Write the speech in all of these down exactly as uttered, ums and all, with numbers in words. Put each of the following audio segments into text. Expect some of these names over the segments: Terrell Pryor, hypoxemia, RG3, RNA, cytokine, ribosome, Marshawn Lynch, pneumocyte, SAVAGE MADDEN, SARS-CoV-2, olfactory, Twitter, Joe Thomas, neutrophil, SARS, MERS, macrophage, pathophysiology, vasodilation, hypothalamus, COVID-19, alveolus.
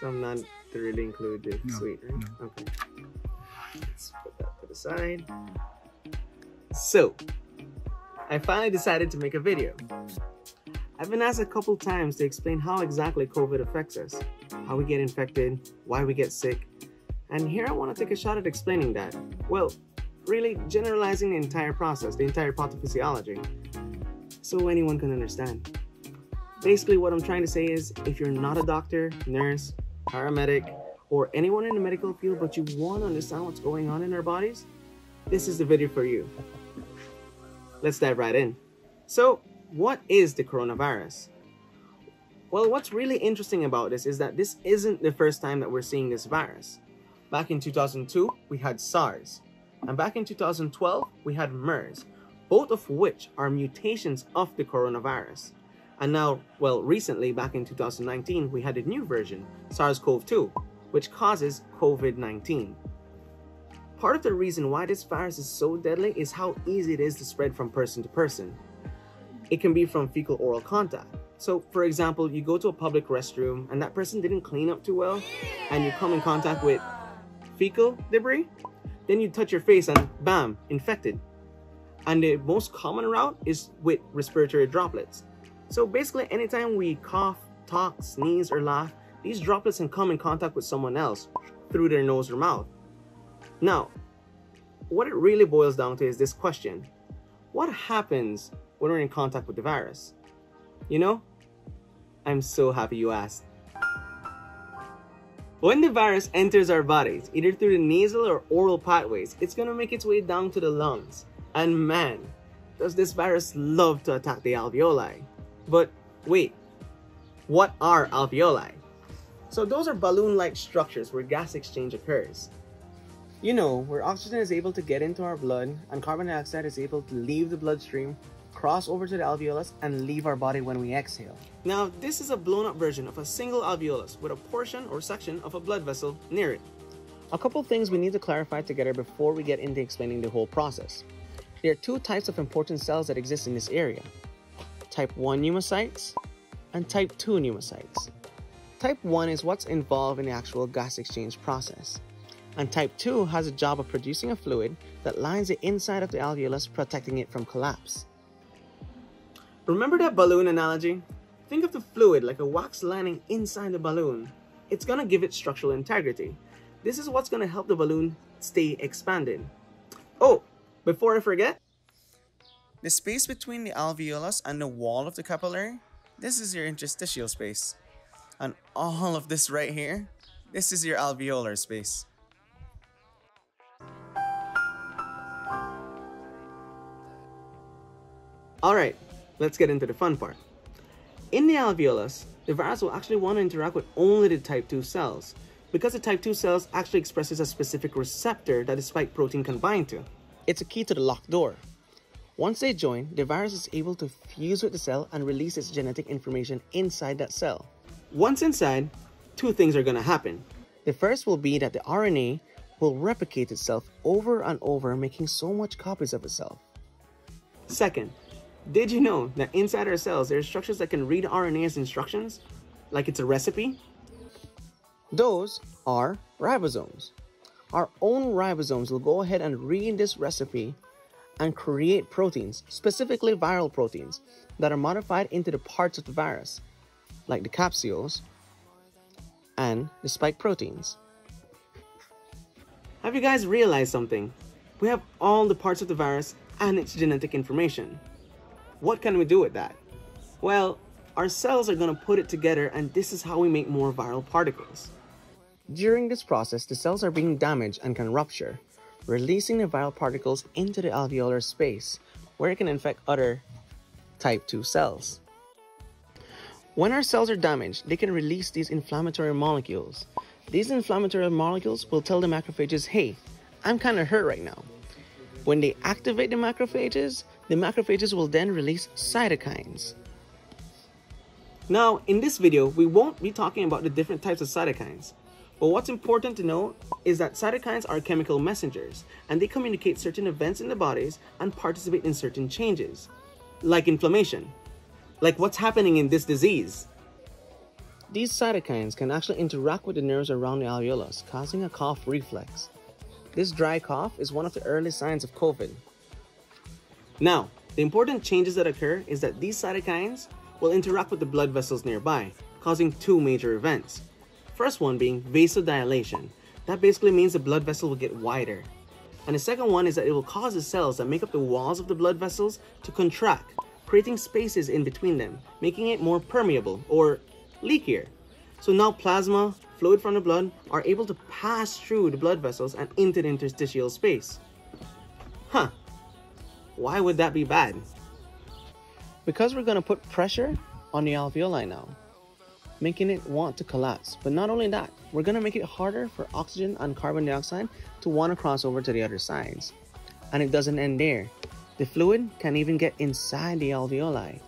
So I'm not really included. No, sweet, right? No. Okay. Let's put that to the side. So, I finally decided to make a video. I've been asked a couple times to explain how exactly COVID affects us, how we get infected, why we get sick, and here I want to take a shot at explaining that. Well, really generalizing the entire process, the entire pathophysiology, so anyone can understand. Basically, what I'm trying to say is, if you're not a doctor, nurse, paramedic, or anyone in the medical field but you want to understand what's going on in our bodies, this is the video for you. Let's dive right in. So, what is the coronavirus? Well, what's really interesting about this is that this isn't the first time that we're seeing this virus. Back in two thousand two, we had SARS, and back in two thousand twelve, we had MERS, both of which are mutations of the coronavirus. And now, well, recently, back in two thousand nineteen, we had a new version, SARS CoV two, which causes COVID nineteen. Part of the reason why this virus is so deadly is how easy it is to spread from person to person. It can be from fecal-oral contact. So, for example, you go to a public restroom and that person didn't clean up too well, and you come in contact with fecal debris, then you touch your face and bam, infected. And the most common route is with respiratory droplets. So basically, anytime we cough, talk, sneeze, or laugh, these droplets can come in contact with someone else through their nose or mouth. Now, what it really boils down to is this question. What happens when we're in contact with the virus? You know, I'm so happy you asked. When the virus enters our bodies, either through the nasal or oral pathways, it's going to make its way down to the lungs. And man, does this virus love to attack the alveoli. But wait, what are alveoli? So those are balloon-like structures where gas exchange occurs. You know, where oxygen is able to get into our blood and carbon dioxide is able to leave the bloodstream, cross over to the alveolus, and leave our body when we exhale. Now, this is a blown-up version of a single alveolus with a portion or section of a blood vessel near it. A couple things we need to clarify together before we get into explaining the whole process. There are two types of important cells that exist in this area. type one pneumocytes and type two pneumocytes. type one is what's involved in the actual gas exchange process, and type two has a job of producing a fluid that lines the inside of the alveolus, protecting it from collapse. Remember that balloon analogy? Think of the fluid like a wax lining inside the balloon. It's gonna give it structural integrity. This is what's gonna help the balloon stay expanded. Oh, before I forget, the space between the alveolus and the wall of the capillary, this is your interstitial space. And all of this right here, this is your alveolar space. Alright, let's get into the fun part. In the alveolus, the virus will actually want to interact with only the type two cells, because the type two cells actually expresses a specific receptor that the spike protein can bind to. It's a key to the locked door. Once they join, the virus is able to fuse with the cell and release its genetic information inside that cell. Once inside, two things are going to happen. The first will be that the R N A will replicate itself over and over, making so much copies of itself. Second, did you know that inside our cells there are structures that can read R N A's instructions, like it's a recipe? Those are ribosomes. Our own ribosomes will go ahead and read this recipe and create proteins, specifically viral proteins, that are modified into the parts of the virus, like the capsules and the spike proteins. Have you guys realized something? We have all the parts of the virus and its genetic information. What can we do with that? Well, our cells are going to put it together, and this is how we make more viral particles. During this process, the cells are being damaged and can rupture, releasing the viral particles into the alveolar space, where it can infect other type two cells. When our cells are damaged, they can release these inflammatory molecules. These inflammatory molecules will tell the macrophages, hey, I'm kind of hurt right now. When they activate the macrophages, the macrophages will then release cytokines. Now, in this video, we won't be talking about the different types of cytokines. But what's important to know is that cytokines are chemical messengers, and they communicate certain events in the bodies and participate in certain changes, like inflammation, like what's happening in this disease. These cytokines can actually interact with the nerves around the alveolus, causing a cough reflex. This dry cough is one of the early signs of COVID. Now, the important changes that occur is that these cytokines will interact with the blood vessels nearby, causing two major events. First one being vasodilation. That basically means the blood vessel will get wider. And the second one is that it will cause the cells that make up the walls of the blood vessels to contract, creating spaces in between them, making it more permeable or leakier. So now plasma, fluid from the blood, are able to pass through the blood vessels and into the interstitial space. Huh, why would that be bad? Because we're going to put pressure on the alveoli now, making it want to collapse. But not only that, we're going to make it harder for oxygen and carbon dioxide to want to cross over to the other sides. And it doesn't end there. The fluid can even get inside the alveoli.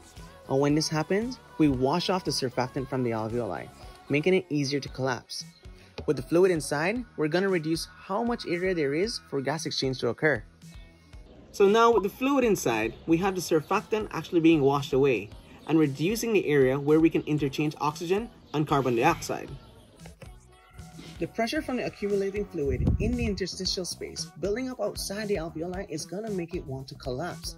And when this happens, we wash off the surfactant from the alveoli, making it easier to collapse. With the fluid inside, we're going to reduce how much area there is for gas exchange to occur. So now with the fluid inside, we have the surfactant actually being washed away and reducing the area where we can interchange oxygen and carbon dioxide. The pressure from the accumulating fluid in the interstitial space building up outside the alveoli is going to make it want to collapse.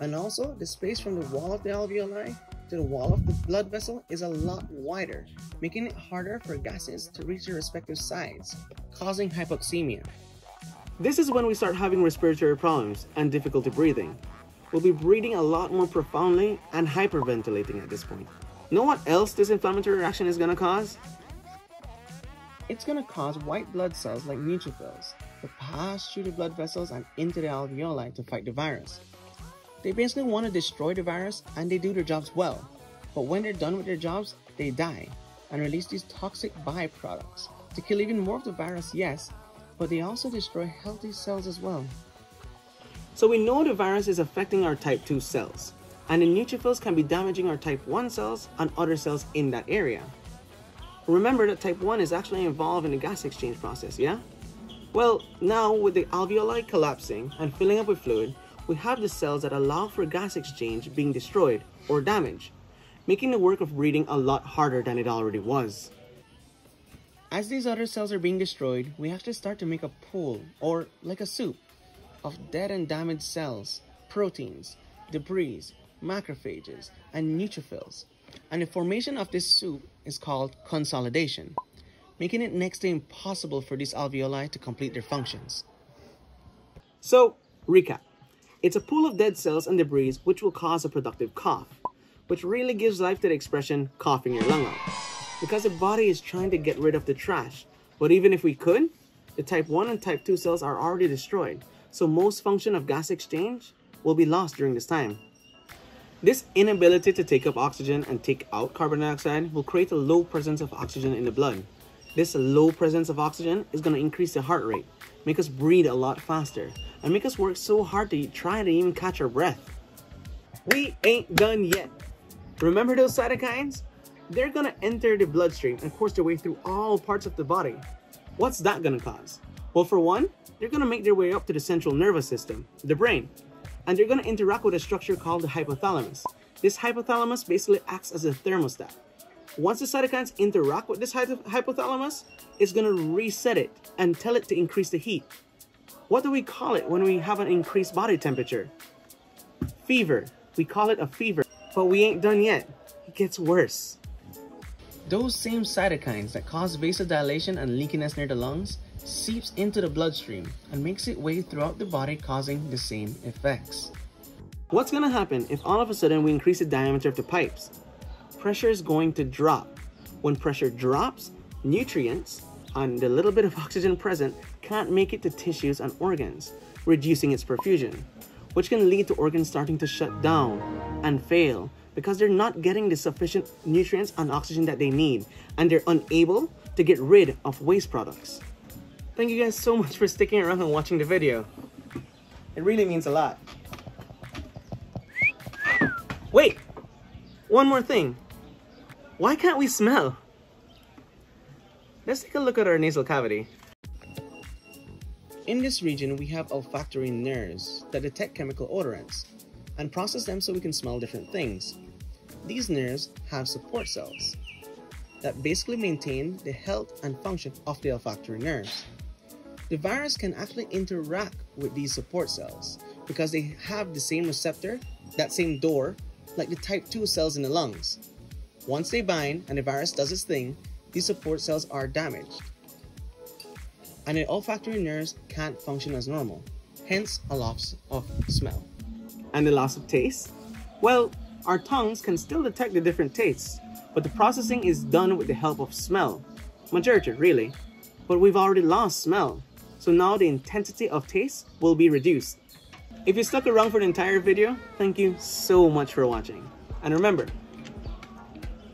And also, the space from the wall of the alveoli to the wall of the blood vessel is a lot wider, making it harder for gases to reach their respective sides, causing hypoxemia. This is when we start having respiratory problems and difficulty breathing. We'll be breathing a lot more profoundly and hyperventilating at this point. Know what else this inflammatory reaction is going to cause? It's going to cause white blood cells like neutrophils to pass through the blood vessels and into the alveoli to fight the virus. They basically want to destroy the virus and they do their jobs well, but when they're done with their jobs, they die and release these toxic byproducts to kill even more of the virus, yes, but they also destroy healthy cells as well. So we know the virus is affecting our type two cells, and the neutrophils can be damaging our type one cells and other cells in that area. Remember that type one is actually involved in the gas exchange process, yeah? Well, now with the alveoli collapsing and filling up with fluid, we have the cells that allow for gas exchange being destroyed or damaged, making the work of breathing a lot harder than it already was. As these other cells are being destroyed, we have to start to make a pool, or like a soup, of dead and damaged cells, proteins, debris, macrophages, and neutrophils. And the formation of this soup is called consolidation, making it next to impossible for these alveoli to complete their functions. So, recap. It's a pool of dead cells and debris which will cause a productive cough, which really gives life to the expression, coughing your lung out. Because the body is trying to get rid of the trash, but even if we could, the type one and type two cells are already destroyed, so most function of gas exchange will be lost during this time. This inability to take up oxygen and take out carbon dioxide will create a low presence of oxygen in the blood. This low presence of oxygen is going to increase the heart rate, make us breathe a lot faster, and make us work so hard to try to even catch our breath. We ain't done yet. Remember those cytokines? They're gonna enter the bloodstream and course their way through all parts of the body. What's that gonna cause? Well, for one, they're gonna make their way up to the central nervous system, the brain, and they're gonna interact with a structure called the hypothalamus. This hypothalamus basically acts as a thermostat. Once the cytokines interact with this hypothalamus, it's gonna reset it and tell it to increase the heat. What do we call it when we have an increased body temperature? Fever. We call it a fever. But we ain't done yet. It gets worse. Those same cytokines that cause vasodilation and leakiness near the lungs seeps into the bloodstream and makes its way throughout the body, causing the same effects. What's going to happen if all of a sudden we increase the diameter of the pipes? Pressure is going to drop. When pressure drops, nutrients and the little bit of oxygen present can't make it to tissues and organs, reducing its perfusion, which can lead to organs starting to shut down and fail because they're not getting the sufficient nutrients and oxygen that they need, and they're unable to get rid of waste products. Thank you guys so much for sticking around and watching the video. It really means a lot. Wait, one more thing. Why can't we smell? Let's take a look at our nasal cavity. In this region, we have olfactory nerves that detect chemical odorants and process them so we can smell different things. These nerves have support cells. that basically maintain the health and function of the olfactory nerves. The virus can actually interact with these support cells because they have the same receptor, that same door, like the type two cells in the lungs. Once they bind and the virus does its thing, these support cells are damaged, and the olfactory nerves can't function as normal, hence a loss of smell. And the loss of taste? Well, our tongues can still detect the different tastes, but the processing is done with the help of smell. Majority, really. But we've already lost smell, so now the intensity of taste will be reduced. If you stuck around for the entire video, thank you so much for watching. And remember,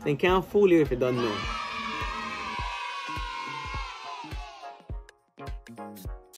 they can't fool you if you don't know.